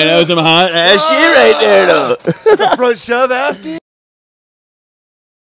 I know some hot ass shit right there, though. The front shove after you.